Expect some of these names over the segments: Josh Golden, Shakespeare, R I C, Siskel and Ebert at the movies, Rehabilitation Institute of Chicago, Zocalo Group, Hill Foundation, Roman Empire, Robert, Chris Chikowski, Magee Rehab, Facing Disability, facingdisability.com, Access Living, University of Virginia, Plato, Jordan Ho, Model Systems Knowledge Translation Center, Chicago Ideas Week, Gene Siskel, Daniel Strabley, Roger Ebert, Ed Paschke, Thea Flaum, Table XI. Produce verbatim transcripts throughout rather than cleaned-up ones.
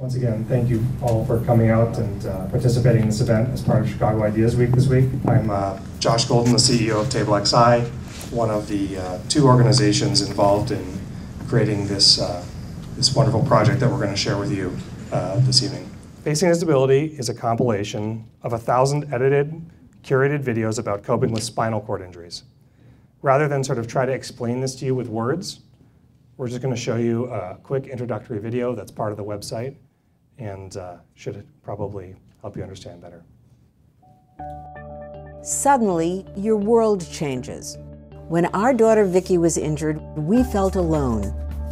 Once again, thank you all for coming out and uh, participating in this event as part of Chicago Ideas Week this week. I'm uh, Josh Golden, the C E O of Table X I, one of the uh, two organizations involved in creating this, uh, this wonderful project that we're going to share with you uh, this evening. Facing Disability is a compilation of a thousand edited, curated videos about coping with spinal cord injuries. Rather than sort of try to explain this to you with words, we're just going to show you a quick introductory video that's part of the website, and uh, should probably help you understand better. Suddenly, your world changes. When our daughter Vicky was injured, we felt alone.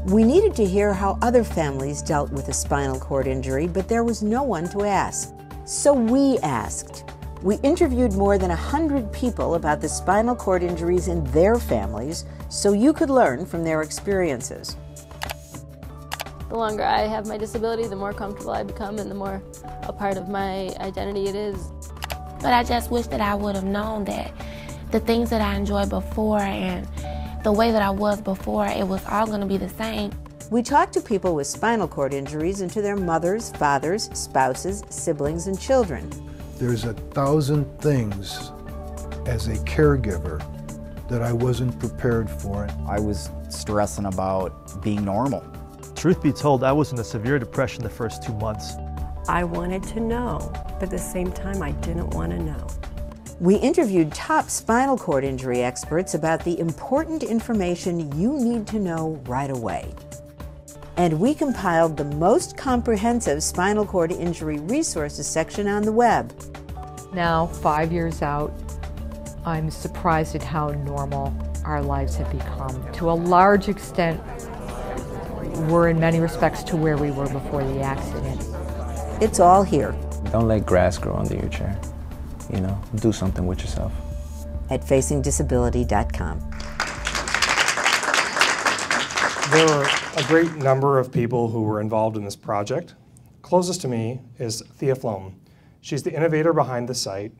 We needed to hear how other families dealt with a spinal cord injury, but there was no one to ask. So we asked. We interviewed more than one hundred people about the spinal cord injuries in their families, so you could learn from their experiences. The longer I have my disability, the more comfortable I become and the more a part of my identity it is. But I just wish that I would have known that the things that I enjoyed before and the way that I was before, it was all going to be the same. We talked to people with spinal cord injuries and to their mothers, fathers, spouses, siblings, and children. There's a thousand things as a caregiver that I wasn't prepared for. I was stressing about being normal. Truth be told, I was in a severe depression the first two months. I wanted to know, but at the same time, I didn't want to know. We interviewed top spinal cord injury experts about the important information you need to know right away. And we compiled the most comprehensive spinal cord injury resources section on the web. Now, five years out, I'm surprised at how normal our lives have become. To a large extent, we're in many respects to where we were before the accident. It's all here. Don't let grass grow under your chair. You know, do something with yourself. At facing disability dot com. There were a great number of people who were involved in this project. Closest to me is Thea Flaum. She's the innovator behind the site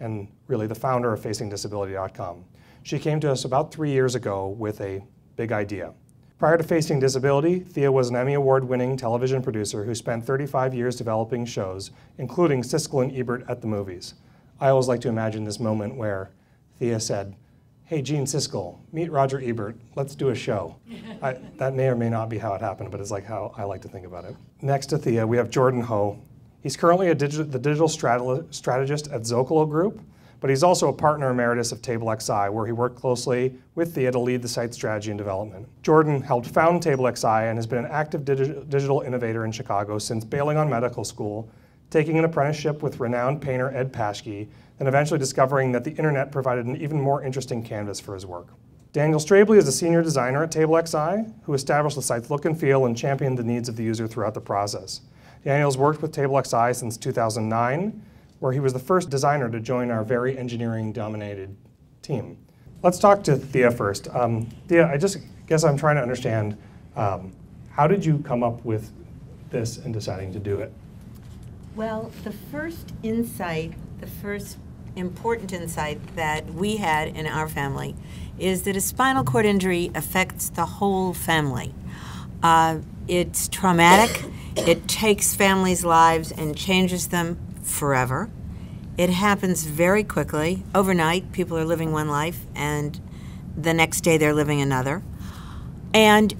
and really the founder of facing disability dot com. She came to us about three years ago with a big idea. Prior to Facing Disability, Thea was an Emmy Award-winning television producer who spent thirty-five years developing shows, including Siskel and Ebert at the Movies. I always like to imagine this moment where Thea said, "Hey, Gene Siskel, meet Roger Ebert, let's do a show." I, that may or may not be how it happened, but it's like how I like to think about it. Next to Thea, we have Jordan Ho. He's currently a digi the digital strategist at Zocalo Group, but he's also a partner emeritus of Table X I, where he worked closely with Thea to lead the site's strategy and development. Jordan helped found Table X I and has been an active digi digital innovator in Chicago since bailing on medical school, taking an apprenticeship with renowned painter Ed Paschke, and eventually discovering that the internet provided an even more interesting canvas for his work. Daniel Strabley is a senior designer at Table X I, who established the site's look and feel and championed the needs of the user throughout the process. Daniel's worked with Table X I since two thousand nine, where he was the first designer to join our very engineering-dominated team. Let's talk to Thea first. Um, Thea, I just guess I'm trying to understand, um, how did you come up with this and deciding to do it? Well, the first insight, the first important insight that we had in our family is that a spinal cord injury affects the whole family. Uh, it's traumatic. It takes families' lives and changes them forever. It happens very quickly. Overnight, people are living one life, and the next day they're living another. And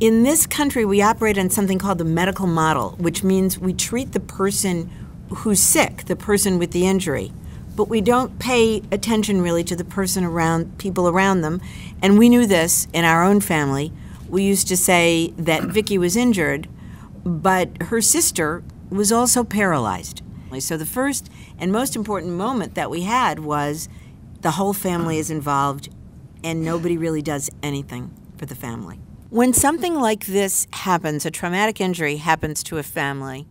in this country, we operate on something called the medical model, which means we treat the person who's sick, the person with the injury, but we don't pay attention really to the person around, people around them. And we knew this in our own family. We used to say that Vicky was injured, but her sister was also paralyzed. So the first and most important moment that we had was the whole family is involved and nobody really does anything for the family. When something like this happens, a traumatic injury happens to a family,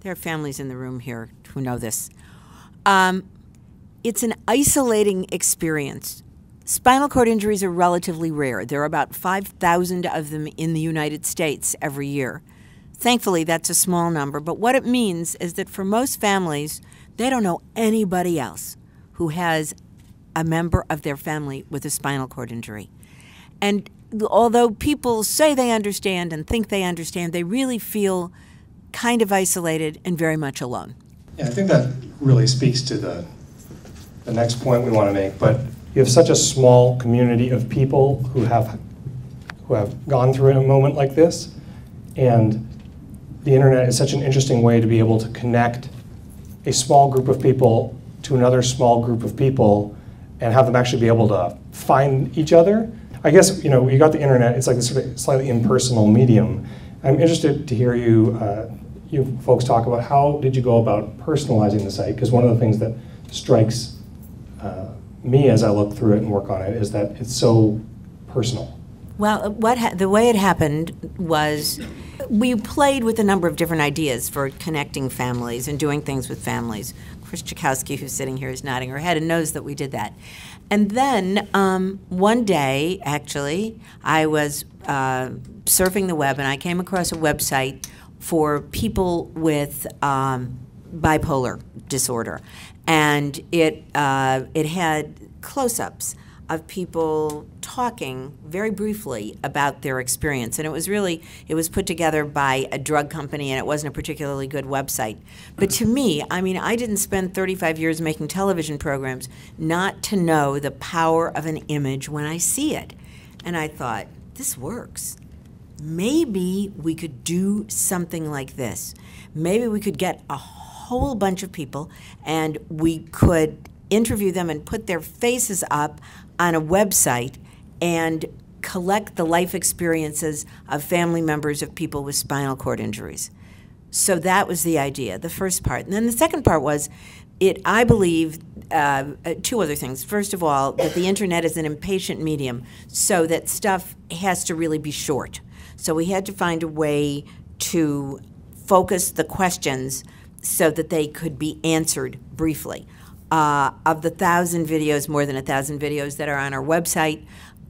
there are families in the room here who know this. Um, it's an isolating experience. Spinal cord injuries are relatively rare. There are about five thousand of them in the United States every year. Thankfully, that's a small number, but what it means is that for most families, they don't know anybody else who has a member of their family with a spinal cord injury. And although people say they understand and think they understand, they really feel kind of isolated and very much alone. Yeah, I think that really speaks to the, the next point we want to make, but you have such a small community of people who have, who have gone through a moment like this, and the internet is such an interesting way to be able to connect a small group of people to another small group of people and have them actually be able to find each other. I guess, you know, you got the internet, it's like this sort of slightly impersonal medium. I'm interested to hear you, uh, you folks talk about how did you go about personalizing the site, because one of the things that strikes uh, me as I look through it and work on it is that it's so personal. Well, what ha the way it happened was we played with a number of different ideas for connecting families and doing things with families. Chris Chikowski, who's sitting here, is nodding her head and knows that we did that. And then um, one day, actually, I was uh, surfing the web and I came across a website for people with um, bipolar disorder. And it, uh, it had close-ups of people talking very briefly about their experience. And it was really, it was put together by a drug company and it wasn't a particularly good website. But to me, I mean, I didn't spend thirty-five years making television programs not to know the power of an image when I see it. And I thought, this works. Maybe we could do something like this. Maybe we could get a whole bunch of people and we could interview them and put their faces up on a website and collect the life experiences of family members of people with spinal cord injuries. So that was the idea, the first part. And then the second part was, it, I believe, uh, two other things. First of all, that the internet is an impatient medium, so that stuff has to really be short. So we had to find a way to focus the questions so that they could be answered briefly. Uh, of the thousand videos, more than a thousand videos that are on our website,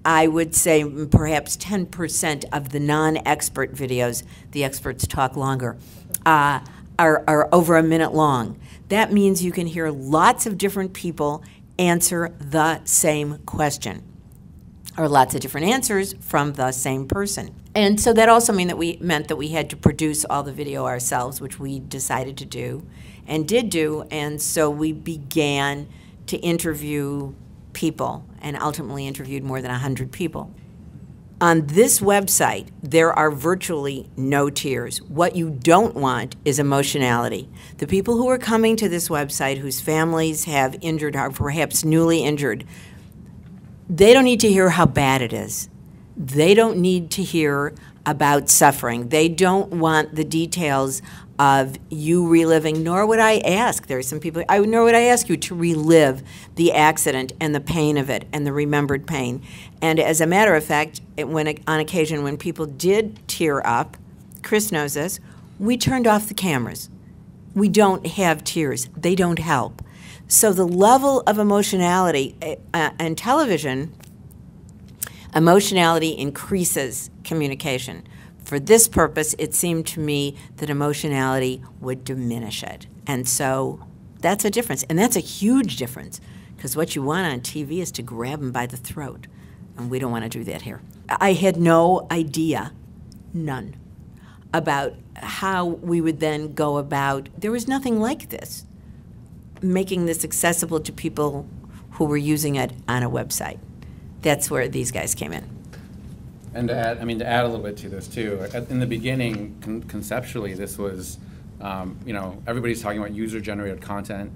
I would say perhaps ten percent of the non-expert videos, the experts talk longer, uh, are, are over a minute long. That means you can hear lots of different people answer the same question, or lots of different answers from the same person. And so that also mean that we meant that we had to produce all the video ourselves, which we decided to do and did do, and so we began to interview people and ultimately interviewed more than one hundred people. On this website, there are virtually no tears. What you don't want is emotionality. The people who are coming to this website whose families have injured or perhaps newly injured, they don't need to hear how bad it is. They don't need to hear about suffering. They don't want the details of you reliving, nor would I ask. There are some people, I, nor would I ask you to relive the accident and the pain of it and the remembered pain. And as a matter of fact, it, when on occasion when people did tear up, Chris knows this, we turned off the cameras. We don't have tears. They don't help. So the level of emotionality uh, and television, emotionality increases communication. For this purpose, it seemed to me that emotionality would diminish it. And so that's a difference. And that's a huge difference, because what you want on T V is to grab them by the throat. And we don't want to do that here. I had no idea, none, about how we would then go about, there was nothing like this, making this accessible to people who were using it on a website. That's where these guys came in. And to add, I mean, to add a little bit to this too, in the beginning, con conceptually, this was, um, you know, everybody's talking about user-generated content.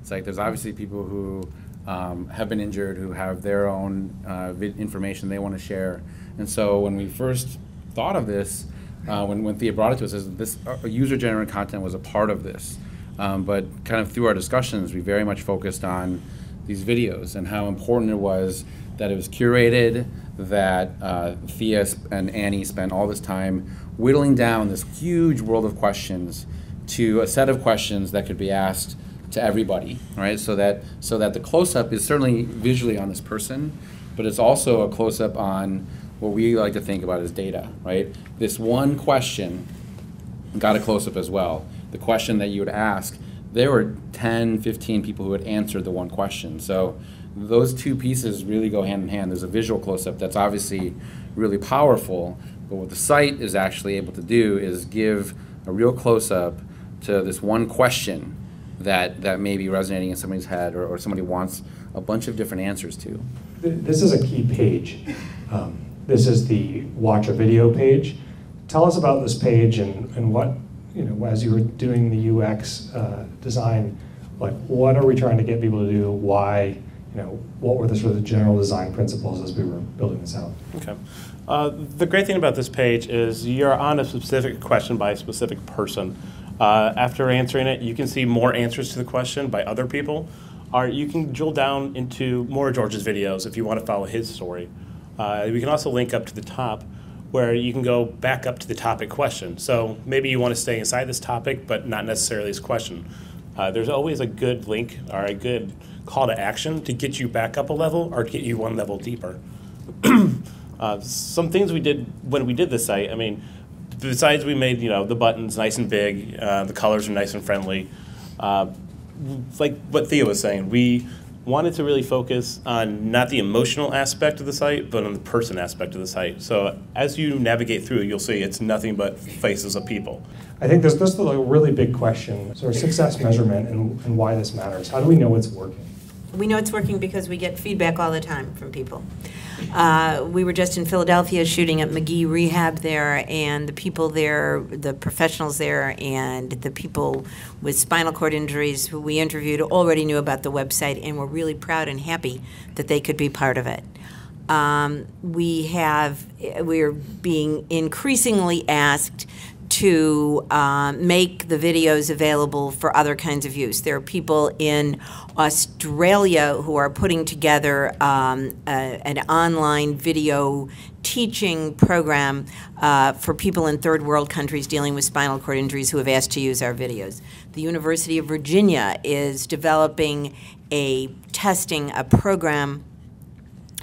It's like there's obviously people who um, have been injured, who have their own uh, information they want to share. And so when we first thought of this, uh, when, when Thea brought it to us, is this uh, user-generated content was a part of this. Um, but kind of through our discussions, we very much focused on these videos and how important it was that it was curated, that uh, Thea and Annie spent all this time whittling down this huge world of questions to a set of questions that could be asked to everybody, right? So that, so that the close-up is certainly visually on this person, but it's also a close-up on what we like to think about as data, right? This one question got a close-up as well. The question that you would ask, there were ten, fifteen people who had answered the one question. So those two pieces really go hand in hand. There's a visual close-up that's obviously really powerful, but what the site is actually able to do is give a real close-up to this one question that, that may be resonating in somebody's head, or, or somebody wants a bunch of different answers to. This is a key page. Um, this is the watch a video page. Tell us about this page and, and what, you know, as you were doing the U X uh, design, like what are we trying to get people to do, why, you know, what were the sort of general design principles as we were building this out? Okay. Uh, the great thing about this page is you're on a specific question by a specific person. Uh, after answering it, you can see more answers to the question by other people, or you can drill down into more of George's videos if you want to follow his story. Uh, we can also link up to the top, where you can go back up to the topic question. So maybe you want to stay inside this topic, but not necessarily this question. Uh, there's always a good link or a good call to action to get you back up a level or to get you one level deeper. Uh, some things we did when we did this site, I mean, besides we made, you know, the buttons nice and big, uh, the colors are nice and friendly. Uh, like what Thea was saying, we wanted to really focus on not the emotional aspect of the site, but on the person aspect of the site. So as you navigate through, you'll see it's nothing but faces of people. I think this, this is a really big question, sort of success measurement and, and why this matters. How do we know it's working? We know it's working because we get feedback all the time from people. Uh, we were just in Philadelphia shooting at Magee Rehab there, and the people there, the professionals there, and the people with spinal cord injuries who we interviewed already knew about the website and were really proud and happy that they could be part of it. Um, we have, we're being increasingly asked to um, make the videos available for other kinds of use. There are people in Australia who are putting together um, a, an online video teaching program uh, for people in third world countries dealing with spinal cord injuries who have asked to use our videos. The University of Virginia is developing a testing, a program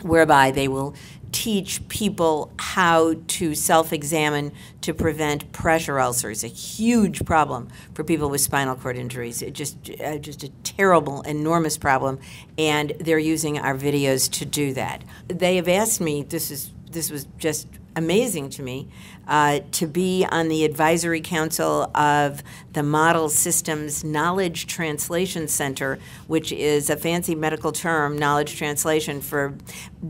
whereby they will teach people how to self-examine to prevent pressure ulcers, a huge problem for people with spinal cord injuries. It just, uh, just a terrible, enormous problem, and they're using our videos to do that. They have asked me, this is, this was just amazing to me, uh, to be on the advisory council of the Model Systems Knowledge Translation Center, which is a fancy medical term, knowledge translation, for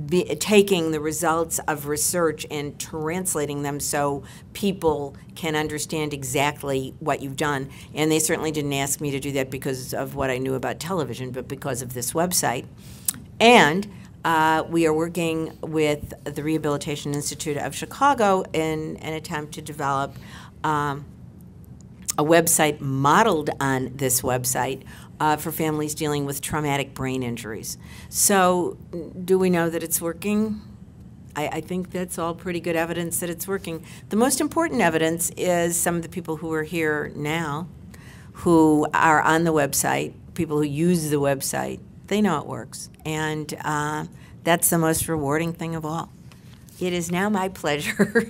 be taking the results of research and translating them so people can understand exactly what you've done. And they certainly didn't ask me to do that because of what I knew about television, but because of this website. And Uh, we are working with the Rehabilitation Institute of Chicago in an attempt to develop um, a website modeled on this website uh, for families dealing with traumatic brain injuries. So do we know that it's working? I, I think that's all pretty good evidence that it's working. The most important evidence is some of the people who are here now, who are on the website, people who use the website. They know it works, and uh, that's the most rewarding thing of all. It is now my pleasure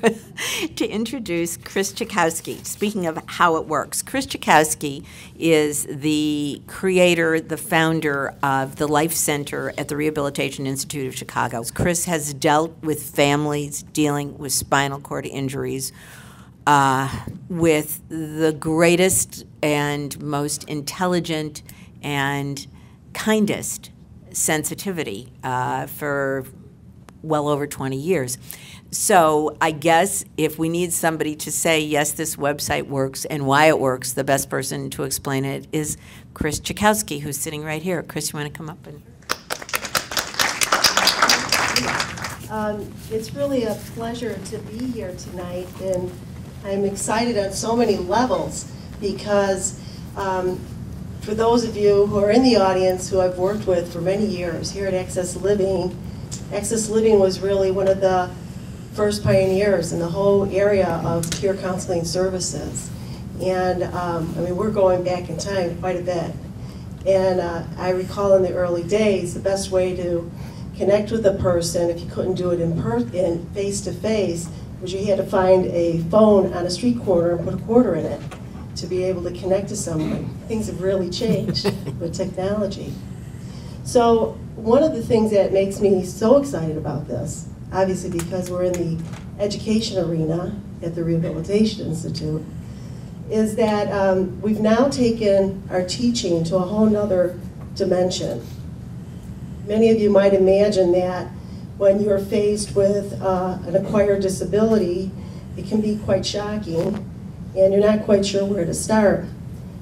to introduce Chris Chikowski. Speaking of how it works, Chris Chikowski is the creator, the founder of the Life Center at the Rehabilitation Institute of Chicago. Chris has dealt with families dealing with spinal cord injuries uh, with the greatest and most intelligent and kindest sensitivity uh, for well over twenty years. So I guess if we need somebody to say, yes, this website works and why it works, the best person to explain it is Chris Chikowski, who's sitting right here. Chris, you want to come up? And um, it's really a pleasure to be here tonight, and I'm excited on so many levels because um, for those of you who are in the audience who I've worked with for many years here at Access Living, Access Living was really one of the first pioneers in the whole area of peer counseling services. And um, I mean, we're going back in time quite a bit. And uh, I recall in the early days, the best way to connect with a person, if you couldn't do it in per in face-to-face, was you had to find a phone on a street corner and put a quarter in it to be able to connect to someone. Things have really changed with technology. So one of the things that makes me so excited about this, obviously because we're in the education arena at the Rehabilitation Institute, is that um, we've now taken our teaching to a whole nother dimension. Many of you might imagine that when you're faced with uh, an acquired disability, it can be quite shocking, and you're not quite sure where to start.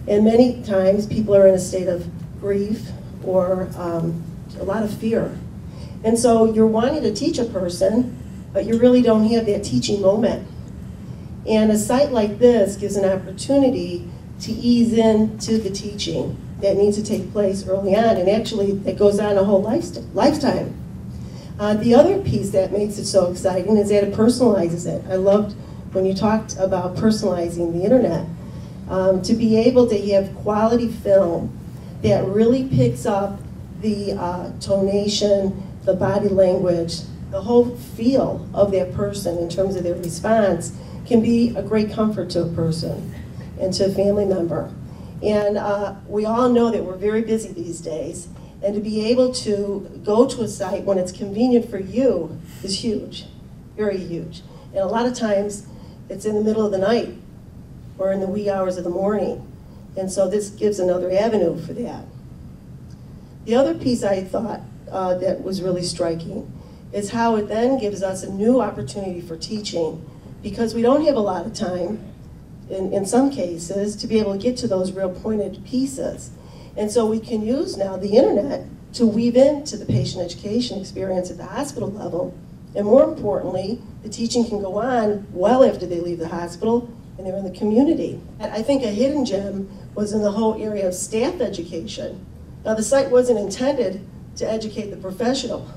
And many times people are in a state of grief or um, a lot of fear. And so you're wanting to teach a person, but you really don't have that teaching moment. And a site like this gives an opportunity to ease into the teaching that needs to take place early on, and actually that goes on a whole lifetime. Uh, the other piece that makes it so exciting is that it personalizes it. I loved when you talked about personalizing the internet. Um, to be able to have quality film that really picks up the uh, tonation, the body language, the whole feel of that person in terms of their response can be a great comfort to a person and to a family member. And uh, we all know that we're very busy these days, and to be able to go to a site when it's convenient for you is huge, very huge. And a lot of times it's in the middle of the night or in the wee hours of the morning. And so this gives another avenue for that. The other piece I thought uh, that was really striking is how it then gives us a new opportunity for teaching, because we don't have a lot of time, in, in some cases, to be able to get to those real pointed pieces. And so we can use now the internet to weave into the patient education experience at the hospital level. And more importantly, the teaching can go on well after they leave the hospital and they're in the community. I think a hidden gem was in the whole area of staff education. Now, the site wasn't intended to educate the professional,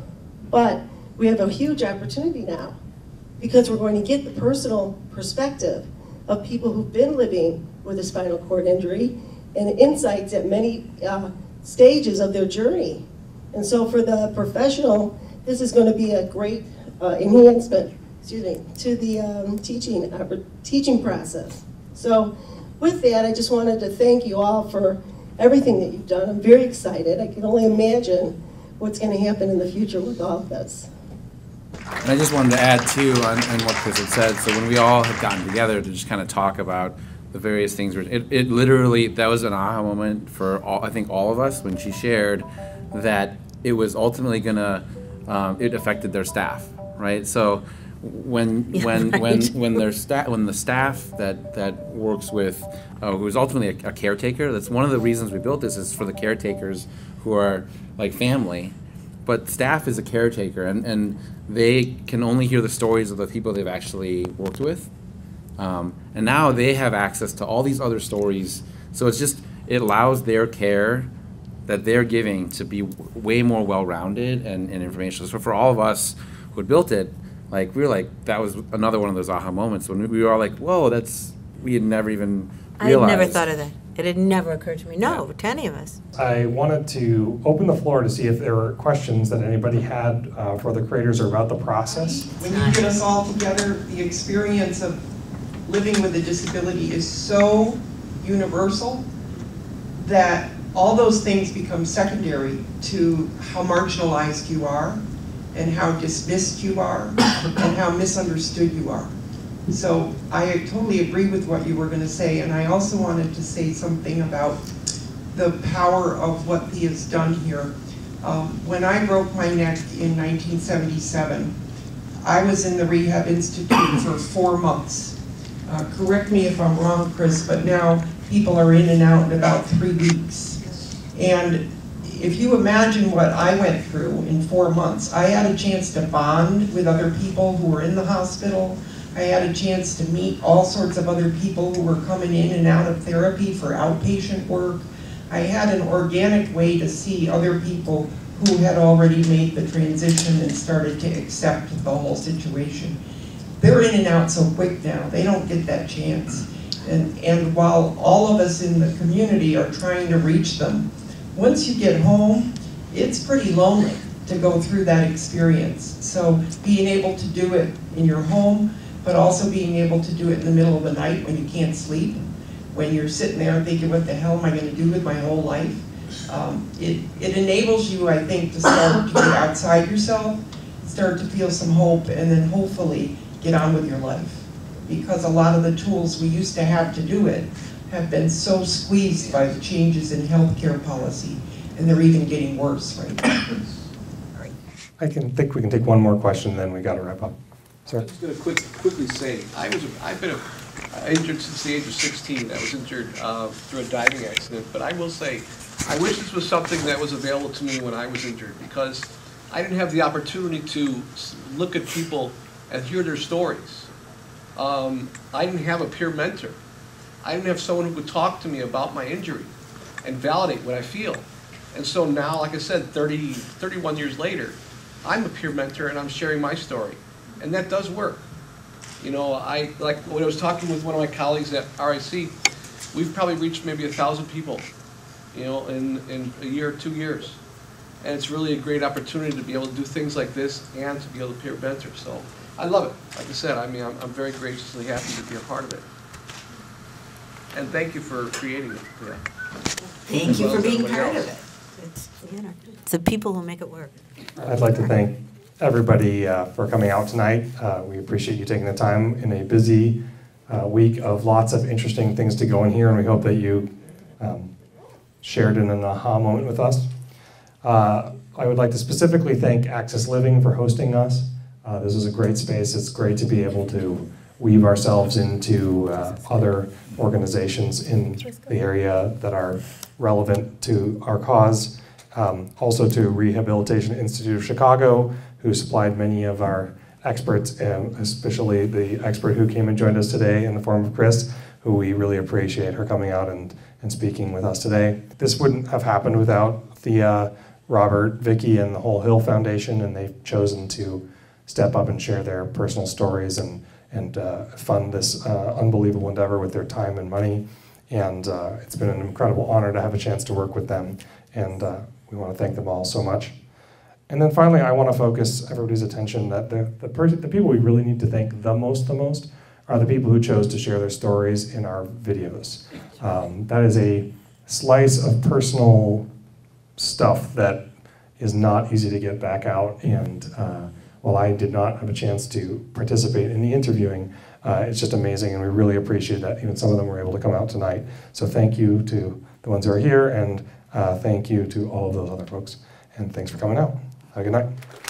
but we have a huge opportunity now, because we're going to get the personal perspective of people who've been living with a spinal cord injury and insights at many uh, stages of their journey. And so for the professional, this is going to be a great uh, enhancement, excuse me, to the um, teaching, uh, teaching process. So with that, I just wanted to thank you all for everything that you've done. I'm very excited. I can only imagine what's going to happen in the future with all of this. And I just wanted to add, too, on, on what Chris had said. So when we all had gotten together to just kind of talk about the various things, it, it literally, that was an aha moment for, all, I think, all of us when she shared that it was ultimately going to, um, it affected their staff, right? So when yeah, when right. when when their staff when the staff that that works with uh, who's ultimately a, a caretaker, that's one of the reasons we built this, is for the caretakers who are like family, but staff is a caretaker, and and they can only hear the stories of the people they've actually worked with, um, and now they have access to all these other stories. So it's just, it allows their care that they're giving to be w way more well-rounded and, and informational. So for all of us who had built it, like, we were like, that was another one of those aha moments when we were all like, whoa, that's, we had never even realized. I had never thought of that. It had never occurred to me. No, yeah. to any of us. I wanted to open the floor to see if there were questions that anybody had uh, for the creators or about the process. When you get us all together, the experience of living with a disability is so universal that all those things become secondary to how marginalized you are, and how dismissed you are, and how misunderstood you are. So I totally agree with what you were going to say, and I also wanted to say something about the power of what Thea's done here. Um, when I broke my neck in nineteen seventy-seven, I was in the Rehab Institute for four months. Uh, correct me if I'm wrong, Chris, but now people are in and out in about three weeks. And if you imagine what I went through in four months, I had a chance to bond with other people who were in the hospital. I had a chance to meet all sorts of other people who were coming in and out of therapy for outpatient work. I had an organic way to see other people who had already made the transition and started to accept the whole situation. They're in and out so quick now, they don't get that chance. And, and while all of us in the community are trying to reach them, once you get home, it's pretty lonely to go through that experience. So being able to do it in your home, but also being able to do it in the middle of the night when you can't sleep, when you're sitting there thinking, what the hell am I going to do with my whole life? Um, it, it enables you, I think, to start to get outside yourself, start to feel some hope, and then hopefully get on with your life. because a lot of the tools we used to have to do it have been so squeezed by the changes in healthcare policy, and they're even getting worse right now. I can think we can take one more question, then we got to wrap up. Sir? I'm just going to quick, quickly say, I was, I've been a, injured since the age of sixteen. I was injured uh, through a diving accident, but I will say, I wish this was something that was available to me when I was injured, because I didn't have the opportunity to look at people and hear their stories. Um, I didn't have a peer mentor. I didn't have someone who could talk to me about my injury and validate what I feel. And so now, like I said, thirty, thirty-one years later, I'm a peer mentor and I'm sharing my story. And that does work. You know, I, like when I was talking with one of my colleagues at R I C, we've probably reached maybe a thousand people, you know, in, in a year or two years. And it's really a great opportunity to be able to do things like this and to be able to peer mentor. So I love it. Like I said, I mean, I'm, I'm very graciously happy to be a part of it. And thank you for creating it. Yeah. Thank you for being part of it. It's, you know, it's the people who make it work. I'd like to thank everybody uh, for coming out tonight. Uh, we appreciate you taking the time in a busy uh, week of lots of interesting things to go in here, and we hope that you um, shared in an aha moment with us. Uh, I would like to specifically thank Access Living for hosting us. Uh, this is a great space. It's great to be able to weave ourselves into uh, other organizations in the area that are relevant to our cause. Um, also to Rehabilitation Institute of Chicago, who supplied many of our experts, and especially the expert who came and joined us today in the form of Chris, who we really appreciate her coming out and, and speaking with us today. This wouldn't have happened without Thea, Robert, Vicky, and the whole Hill Foundation, and they've chosen to step up and share their personal stories and, and uh, fund this uh, unbelievable endeavor with their time and money. And uh, it's been an incredible honor to have a chance to work with them. And uh, we want to thank them all so much. And then finally, I want to focus everybody's attention that the, the, per the people we really need to thank the most, the most, are the people who chose to share their stories in our videos. Um, that is a slice of personal stuff that is not easy to get back out. And uh, while I did not have a chance to participate in the interviewing, uh, it's just amazing, and we really appreciate that even some of them were able to come out tonight. So thank you to the ones who are here, and Uh, thank you to all of those other folks, and thanks for coming out. Have a good night.